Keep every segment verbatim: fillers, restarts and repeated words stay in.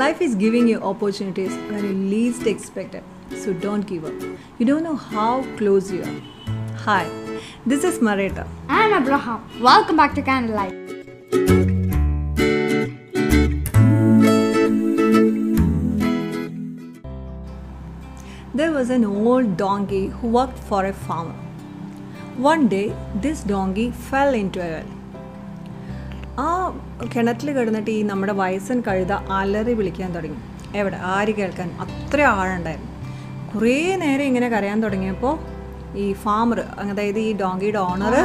Life is giving you opportunities when you least expect it, so don't give up. You don't know how close you are. Hi, this is Marita. And Abraham. Welcome back to Candlelight. There was an old donkey who worked for a farmer. One day, this donkey fell into a well. ആ കിണറ്റിൽ കിടന്നിട്ട് ഈ നമ്മുടെ വയസ്സൻ കഴുത അലറി വിളിക്കാൻ തുടങ്ങി. എവിടെ ആര് കേൾക്കാൻ, അത്ര ആഴുണ്ടായിരുന്നു. കുറേ നേരം ഇങ്ങനെ കരയാൻ തുടങ്ങിയപ്പോൾ ഈ ഫാമർ, അതായത് ഈ ഡോങ്കിയുടെ ഓണർ,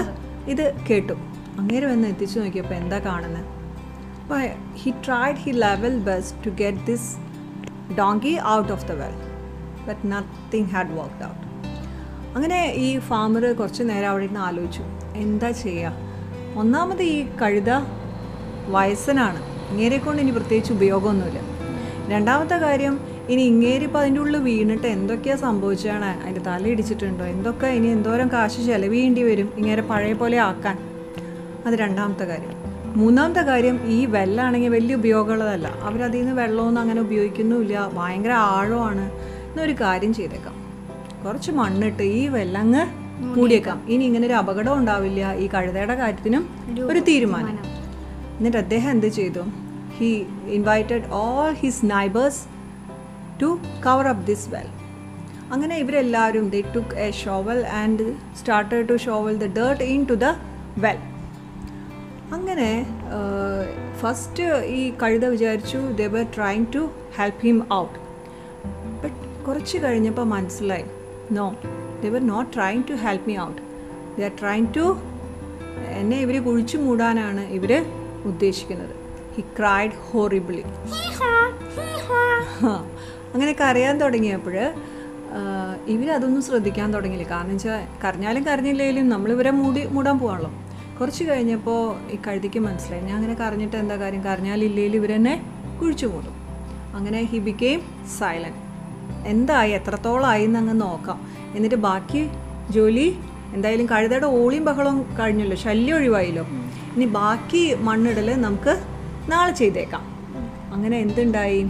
ഇത് കേട്ടു. അങ്ങേര് വന്ന് എത്തിച്ചു നോക്കിയപ്പോൾ എന്താ കാണുന്നത്. അപ്പോൾ he tried he level best to get this donkey out of the well, but nothing had worked out. അങ്ങനെ ഈ ഫാമർ കുറച്ച് നേരം അവിടെ ഇരുന്ന് ആലോചിച്ചു എന്താ ചെയ്യുക. ഒന്നാമത് ഈ കഴുത വയസ്സനാണ്, ഇങ്ങേരെക്കൊണ്ട് ഇനി പ്രത്യേകിച്ച് ഉപയോഗമൊന്നുമില്ല. രണ്ടാമത്തെ കാര്യം, ഇനി ഇങ്ങേരിപ്പോൾ അതിൻ്റെ ഉള്ളിൽ വീണിട്ട് എന്തൊക്കെയാണ് സംഭവിച്ചതാണ്, അതിൻ്റെ തല ഇടിച്ചിട്ടുണ്ടോ, എന്തൊക്കെ ഇനി എന്തോരം കാശ് ചെലവ് ചെയ്യേണ്ടി വരും ഇങ്ങേരെ പഴയ പോലെ ആക്കാൻ. അത് രണ്ടാമത്തെ കാര്യം. മൂന്നാമത്തെ കാര്യം, ഈ വെള്ളമാണെങ്കിൽ വലിയ ഉപയോഗമുള്ളതല്ല, അവരതിൽ നിന്ന് വെള്ളമൊന്നും അങ്ങനെ ഉപയോഗിക്കുന്നുമില്ല, ഭയങ്കര ആഴമാണ്. എന്നൊരു കാര്യം ചെയ്തേക്കാം, കുറച്ച് മണ്ണിട്ട് ഈ വെള്ളങ്ങ് കൂടിയേക്കാം, ഇനി ഇങ്ങനൊരു അപകടം ഉണ്ടാവില്ല. ഈ കഴുതയുടെ കാര്യത്തിനും ഒരു തീരുമാനം. എന്നിട്ട് അദ്ദേഹം എന്ത് ചെയ്തു, he invited all his neighbours to cover up this well. അങ്ങനെ ഇവരെല്ലാവരും they took a shovel and started to shovel the dirt in to the well. അങ്ങനെ ഫസ്റ്റ് ഈ കഴുത വിചാരിച്ചു they were trying to help him out. But കുറച്ച് കഴിഞ്ഞപ്പോൾ മനസ്സിലായി, no, they were not trying to help me out, they are trying to എന്നെ ഇവർ കുഴിച്ചു മൂടാനാണ് ഇവർ ഉദ്ദേശിക്കുന്നത്. he cried horribly. അങ്ങനെ കരയാൻ തുടങ്ങിയപ്പോൾ ഇവരതൊന്നും ശ്രദ്ധിക്കാൻ തുടങ്ങിയില്ല. കാരണം വെച്ചാൽ കരഞ്ഞാലും കരഞ്ഞില്ലെങ്കിലും നമ്മളിവരെ മൂടി മൂടാൻ പോകാണല്ലോ. കുറച്ച് കഴിഞ്ഞപ്പോൾ ഈ കഴുതിക്ക് മനസ്സിലായി, ഞാൻ അങ്ങനെ കരഞ്ഞിട്ട് എന്താ കാര്യം, കരഞ്ഞാലില്ലെങ്കിലും ഇവരെന്നെ കുഴിച്ചു മൂടും. അങ്ങനെ he became silent. എന്തായി, എത്രത്തോളമായി എന്നങ്ങ് നോക്കാം, എന്നിട്ട് ബാക്കി ജോലി എന്തായാലും കഴുതയുടെ ഓളിയും ബഹളവും കഴിഞ്ഞല്ലോ, ശല്യം ഒഴിവായല്ലോ, ഇനി ബാക്കി മണ്ണിടൽ നമുക്ക് നാളെ ചെയ്തേക്കാം. അങ്ങനെ എന്തുണ്ടായി,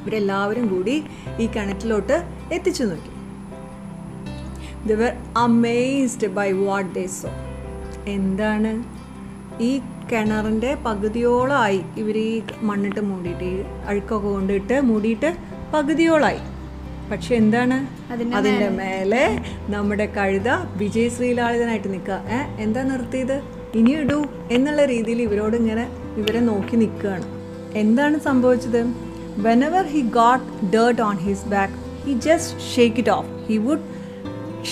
ഇവരെല്ലാവരും കൂടി ഈ കിണറ്റിലോട്ട് എത്തിച്ചു നോക്കി. They were amazed by what they saw. എന്താണ്, ഈ കിണറിൻ്റെ പകുതിയോളമായി ഇവർ ഈ മണ്ണിട്ട് മൂടിയിട്ട്, ഈ അഴുക്കൊക്കെ കൊണ്ടിട്ട് മൂടിയിട്ട് പകുതിയോളായി. പക്ഷെ എന്താണ്, അതിൻ്റെ മേലെ നമ്മുടെ കഴുത വിജയശ്രീലാളിതനായിട്ട് നിൽക്കുക. ഏ എന്താ നിർത്തിയത്, ഇനി ഇടൂ എന്നുള്ള രീതിയിൽ ഇവരോട് ഇങ്ങനെ ഇവരെ നോക്കി നിൽക്കുകയാണ്. എന്താണ് സംഭവിച്ചത്, whenever he got dirt on his back he just shake it off. He would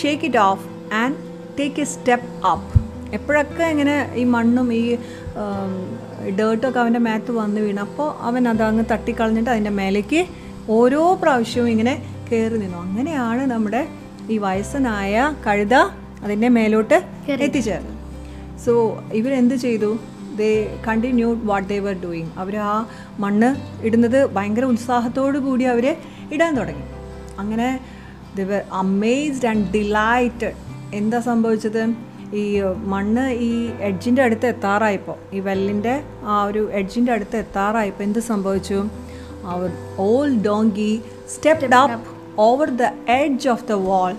shake it off and take a step up. എപ്പോഴൊക്കെ ഇങ്ങനെ ഈ മണ്ണും ഈ ഡേർട്ടൊക്കെ അവൻ്റെ മേത്ത് വന്ന് വീണപ്പോൾ അവൻ അതങ്ങ് തട്ടിക്കളഞ്ഞിട്ട് അതിൻ്റെ മേലേക്ക് ഓരോ പ്രാവശ്യവും ഇങ്ങനെ കയറി നിന്നു. അങ്ങനെയാണ് നമ്മുടെ ഈ വയസ്സനായ കഴുത അതിൻ്റെ മേലോട്ട് എത്തിച്ചേർന്നത്. സോ ഇവരെന്ത് ചെയ്തു, they continued what they were doing. അവർ ആ മണ്ണ് ഇടുന്നത് ഭയങ്കര ഉത്സാഹത്തോടു കൂടി അവർ ഇടാൻ തുടങ്ങി. അങ്ങനെ they were amazed and delighted. എന്താ സംഭവിച്ചത്, ഈ മണ്ണ് ഈ എഡ്ജിൻ്റെ അടുത്ത് എത്താറായപ്പോൾ, ഈ വെല്ലിൻ്റെ ആ ഒരു എഡ്ജിൻ്റെ അടുത്ത് എത്താറായപ്പോൾ എന്ത് സംഭവിച്ചു, our old donkey stepped, stepped up, up over the edge of the wall,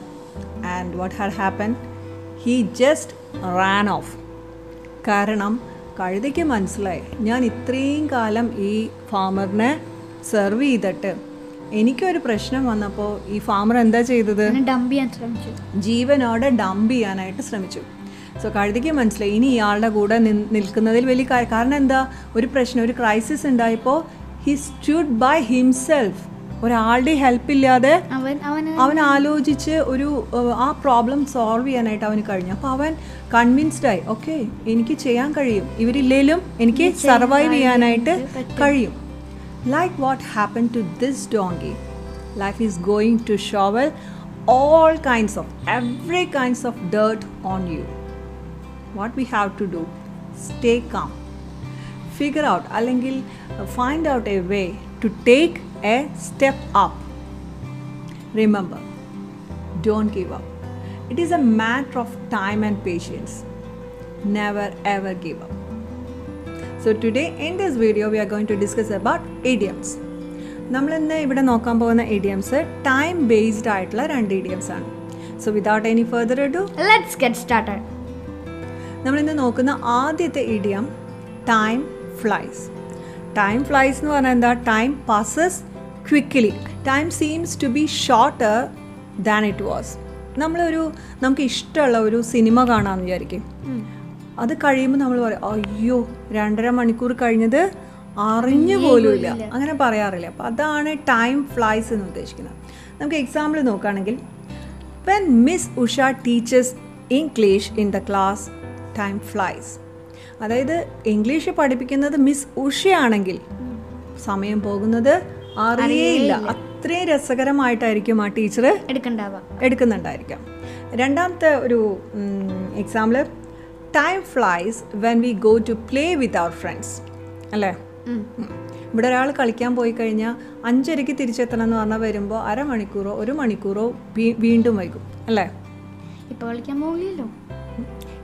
and what had happened, he just ran off. കാരണം കഴുതയ്ക്ക് മനസ്സിലായി, ഞാൻ ഇത്രയും കാലം ഈ ഫാമറിനെ സെർവ് ചെയ്തിട്ട് എനിക്കൊരു പ്രശ്നം വന്നപ്പോൾ ഈ ഫാമർ എന്താ ചെയ്തത്, ജീവനോടെ ഡംപ് ചെയ്യാനായിട്ട് ശ്രമിച്ചു. സോ കഴുതയ്ക്ക് മനസ്സിലായി ഇനി ഇയാളുടെ കൂടെ നിൽക്കുന്നതിൽ വലിയ കാര്യം, കാരണം എന്താ, ഒരു പ്രശ്നം ഒരു ക്രൈസിസ് ഉണ്ടായപ്പോൾ he stood by himself. ഒരാളുടെ ഹെൽപ്പ് ഇല്ലാതെ അവൻ ആലോചിച്ച് ഒരു ആ പ്രോബ്ലം സോൾവ് ചെയ്യാനായിട്ട് അവന് കഴിഞ്ഞു. അപ്പോൾ അവൻ കൺവിൻസ്ഡ് ആയി, ഓക്കെ എനിക്ക് ചെയ്യാൻ കഴിയും, ഇവരില്ലെങ്കിലും എനിക്ക് സർവൈവ് ചെയ്യാനായിട്ട് കഴിയും. Like what happen to this donkey, life is going to shovel all kinds of every kinds of dirt on you. What we have to do, stay calm, figure out അല്ലെങ്കിൽ find out a way to take a step up. Remember, don't give up. It is a matter of time and patience. Never ever give up. So today in this video we are going to discuss about idioms. നമ്മൾ ഇന്ന് ഇവിടെ നോക്കാൻ പോകുന്ന idioms time based ആയിട്ടുള്ള രണ്ട് idioms ആണ്. So without any further ado let's get started. നമ്മൾ ഇന്ന് നോക്കുന്ന ആദ്യത്തെ idiom time flies. Time flies എന്ന് പറഞ്ഞാൽ എന്താ? Time passes quickly. Time seems to be shorter than it was. നമ്മളൊരു നമുക്ക് ഇഷ്ടമുള്ള ഒരു സിനിമ കാണാമെന്ന് വിചാരിക്കും. അത് കഴിയുമ്പോൾ നമ്മൾ പറയും അയ്യോ രണ്ടര മണിക്കൂർ കഴിഞ്ഞത് അറിഞ്ഞു പോലുമില്ല, അങ്ങനെ പറയാറില്ല. അപ്പോൾ അതാണ് ടൈം ഫ്ലൈസ് എന്ന് ഉദ്ദേശിക്കുന്നത്. നമുക്ക് എക്സാമ്പിൾ നോക്കുകയാണെങ്കിൽ when miss Usha teachers English in the class time flies. അതായത് ഇംഗ്ലീഷ് പഠിപ്പിക്കുന്നത് മിസ് ഉഷയാണെങ്കിൽ സമയം പോകുന്നത് അറിയേയില്ല, അത്രയും രസകരമായിട്ടായിരിക്കും ആ ടീച്ചർ എടുക്കുന്നുണ്ടായിരിക്കാം. രണ്ടാമത്തെ ഒരു example time flies when we go to play with our friends. അല്ലേ, ഇവിടെ ഒരാൾ കളിക്കാൻ പോയി കഴിഞ്ഞാൽ അഞ്ചരയ്ക്ക് തിരിച്ചെത്തണം എന്ന് പറഞ്ഞാൽ വരുമ്പോൾ അരമണിക്കൂറോ ഒരു മണിക്കൂറോ വീണ്ടും വൈകും അല്ലേ. ഇപ്പോൾ കളിക്കാൻ പോകില്ലല്ലോ,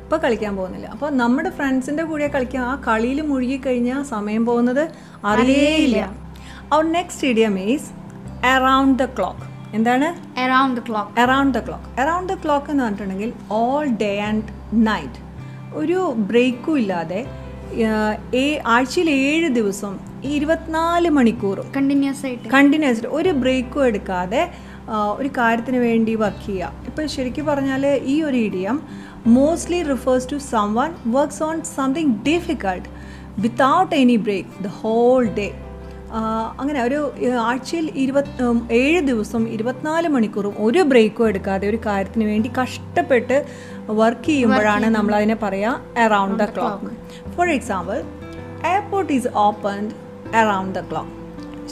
ഇപ്പോൾ കളിക്കാൻ പോകുന്നില്ല. അപ്പോൾ നമ്മുടെ ഫ്രണ്ട്സിൻ്റെ കൂടെ കളിക്കാൻ ആ കളിയിൽ മുഴുകിക്കഴിഞ്ഞാൽ സമയം പോകുന്നത് അറിയേയില്ല. Our next idiom is around the clock. എന്താണ് around the clock? Around the clock. Around the clock എന്ന് പറഞ്ഞിട്ടുണ്ടെങ്കിൽ all day and night. ഒരു ബ്രേക്കും ഇല്ലാതെ ആഴ്ചയിൽ ഏഴ് ദിവസം ഇരുപത്തിനാല് മണിക്കൂറും കണ്ടിന്യൂസ് ആയിട്ട് കണ്ടിന്യൂസ് ആയിട്ട് ഒരു ബ്രേക്കും എടുക്കാതെ ഒരു കാര്യത്തിന് വേണ്ടി വർക്ക് ചെയ്യുക. ഇപ്പോൾ ശരിക്കും പറഞ്ഞാൽ ഈ ഒരു idiom mostly refers to someone works on something difficult without any break the whole day. അങ്ങനെ ഒരു ആഴ്ചയിൽ ഇരുപത്തി ഏഴ് ദിവസം ഇരുപത്തിനാല് മണിക്കൂറും ഒരു ബ്രേക്കും എടുക്കാതെ ഒരു കാര്യത്തിന് വേണ്ടി കഷ്ടപ്പെട്ട് വർക്ക് ചെയ്യുമ്പോഴാണ് നമ്മളതിനെ പറയുക around the clock. For example airport is opened around the clock,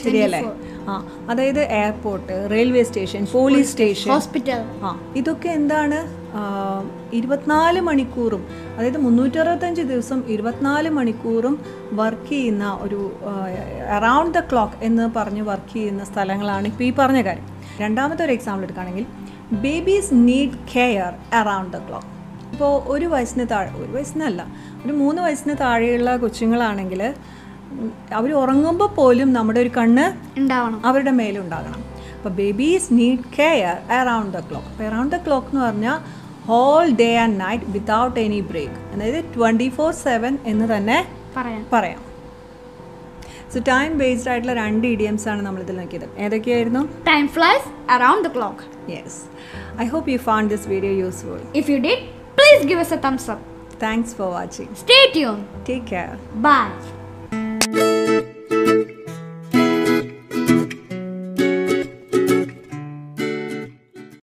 ശരിയല്ലേ? ആ, അതായത് airport, railway station, police station, hospital, ആ ഇതൊക്കെ എന്താണ് ഇരുപത്തിനാല് മണിക്കൂറും അതായത് മുന്നൂറ്ററുപത്തഞ്ച് ദിവസം ഇരുപത്തിനാല് മണിക്കൂറും വർക്ക് ചെയ്യുന്ന ഒരു അറൗണ്ട് ദ ക്ലോക്ക് എന്ന് പറഞ്ഞ് വർക്ക് ചെയ്യുന്ന സ്ഥലങ്ങളാണ് ഇപ്പോൾ ഈ പറഞ്ഞ കാര്യം. രണ്ടാമത്തെ ഒരു എക്സാമ്പിൾ എടുക്കുകയാണെങ്കിൽ babies need care around the clock. ഇപ്പോൾ ഒരു വയസ്സിന് താഴെ ഒരു വയസ്സിനല്ല ഒരു മൂന്ന് വയസ്സിന് താഴെയുള്ള കൊച്ചുങ്ങളാണെങ്കിൽ അവർ ഉറങ്ങുമ്പോൾ പോലും നമ്മുടെ ഒരു കണ്ണ് ഉണ്ടാവണം, അവരുടെ മേലുണ്ടാകണം. അപ്പോൾ babies need care around the clock. അപ്പോൾ അറൗണ്ട് ദ ക്ലോക്ക് എന്ന് പറഞ്ഞാൽ whole day and night without any break, അതായത് ട്വൻറ്റി ഫോർ സെവൻ എന്ന് തന്നെ പറയാം. സോ ടൈം ബേസ്ഡ് ആയിട്ടുള്ള രണ്ട് ഇഡിയംസ് ആണ് നമ്മളിതിൽ നോക്കിയത്. ഏതൊക്കെയായിരുന്നു? Time flies, around the clock. Yes, I hope you found this video useful. If you did, please give us a thumbs up. Thanks for watching. Stay tuned. Take care. Bye.